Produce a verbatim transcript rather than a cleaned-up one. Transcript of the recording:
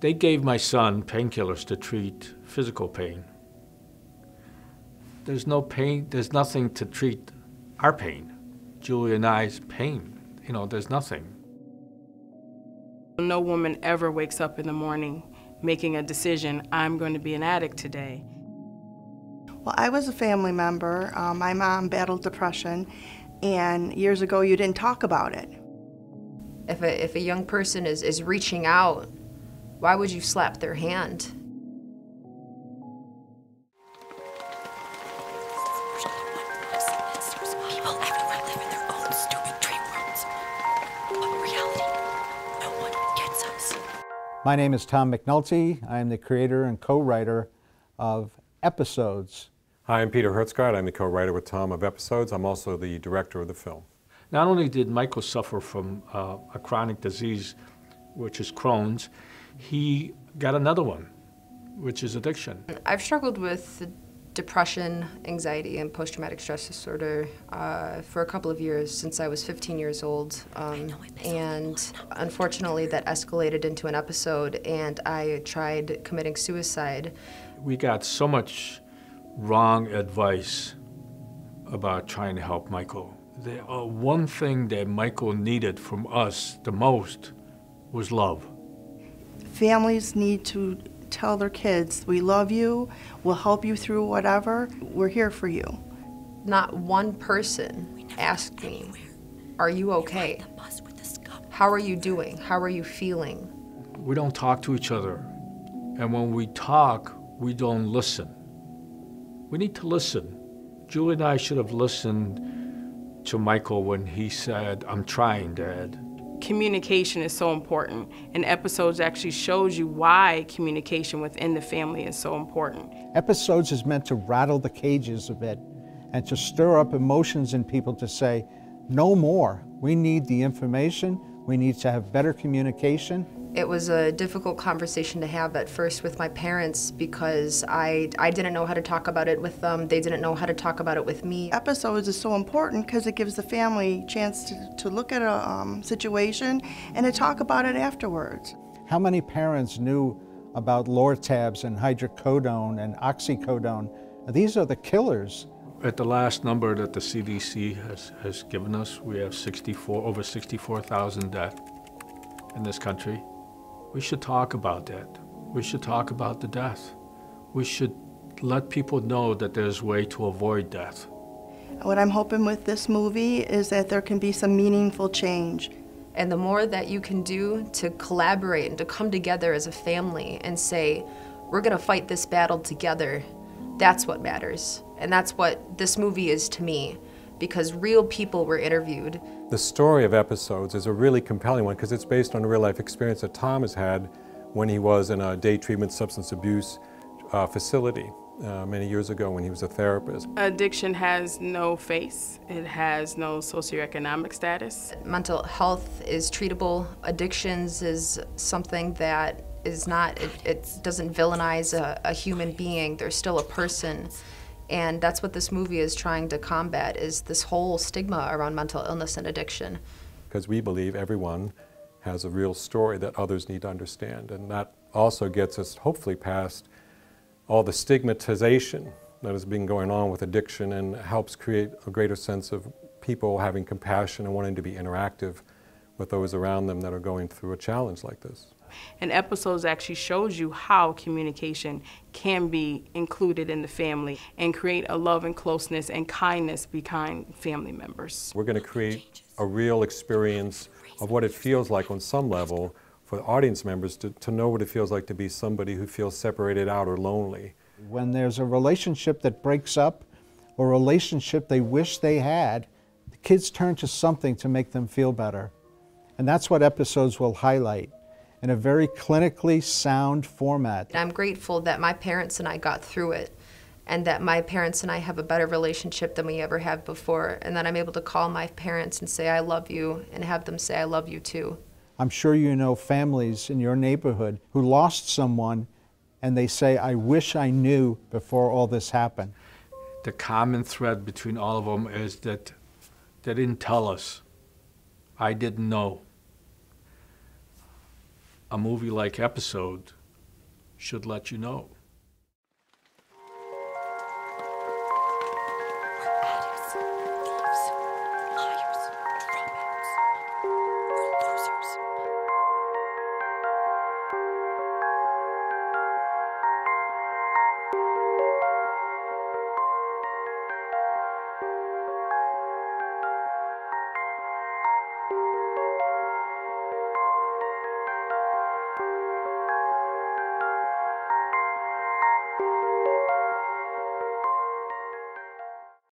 They gave my son painkillers to treat physical pain. There's no pain, there's nothing to treat our pain. Julia and I's pain, you know, there's nothing. No woman ever wakes up in the morning making a decision, I'm going to be an addict today. Well, I was a family member. Uh, my mom battled depression, and years ago you didn't talk about it. If a, if a young person is, is reaching out, why would you slap their hand? My name is Tom McNulty. I am the creator and co-writer of Episodes. Hi, I'm Peter Hertsgaard. I'm the co-writer with Tom of Episodes. I'm also the director of the film. Not only did Michael suffer from uh, a chronic disease, which is Crohn's, he got another one, which is addiction. I've struggled with depression, anxiety, and post-traumatic stress disorder uh, for a couple of years, since I was fifteen years old. Um, and unfortunately, that escalated into an episode, and I tried committing suicide. We got so much wrong advice about trying to help Michael. The uh, one thing that Michael needed from us the most was love. Families need to tell their kids, we love you, we'll help you through whatever, we're here for you. Not one person asked me, are you okay? How are you doing? How are you feeling? We don't talk to each other. And when we talk, we don't listen. We need to listen. Julie and I should have listened to Michael when he said, I'm trying, Dad. Communication is so important, and Episodes actually shows you why communication within the family is so important. Episodes is meant to rattle the cages a bit and to stir up emotions in people to say, no more. We need the information. We need to have better communication. It was a difficult conversation to have at first with my parents, because I, I didn't know how to talk about it with them. They didn't know how to talk about it with me. Episodes is so important because it gives the family a chance to, to look at a um, situation and to talk about it afterwards. How many parents knew about Lortabs and hydrocodone and oxycodone? These are the killers. At the last number that the C D C has, has given us, we have sixty-four, over sixty-four thousand deaths in this country. We should talk about that. We should talk about the death. We should let people know that there's a way to avoid death. What I'm hoping with this movie is that there can be some meaningful change. And the more that you can do to collaborate and to come together as a family and say, we're gonna fight this battle together, that's what matters. And that's what this movie is to me, because real people were interviewed. The story of Episodes is a really compelling one because it's based on a real life experience that Tom has had when he was in a day treatment substance abuse uh, facility uh, many years ago when he was a therapist. Addiction has no face. It has no socioeconomic status. Mental health is treatable. Addictions is something that is not, it, it doesn't villainize a, a human being. They're still a person. And that's what this movie is trying to combat, is this whole stigma around mental illness and addiction. Because we believe everyone has a real story that others need to understand. And that also gets us, hopefully, past all the stigmatization that has been going on with addiction, and helps create a greater sense of people having compassion and wanting to be interactive with those around them that are going through a challenge like this. And Episodes actually shows you how communication can be included in the family and create a love and closeness and kindness behind family members. We're going to create a real experience of what it feels like on some level for the audience members to, to know what it feels like to be somebody who feels separated out or lonely. When there's a relationship that breaks up, or a relationship they wish they had, the kids turn to something to make them feel better. And that's what Episodes will highlight, in a very clinically sound format. I'm grateful that my parents and I got through it, and that my parents and I have a better relationship than we ever have before, and that I'm able to call my parents and say, I love you, and have them say, I love you too. I'm sure you know families in your neighborhood who lost someone, and they say, I wish I knew before all this happened. The common thread between all of them is that they didn't tell us. I didn't know. a movie like Episode should let you know.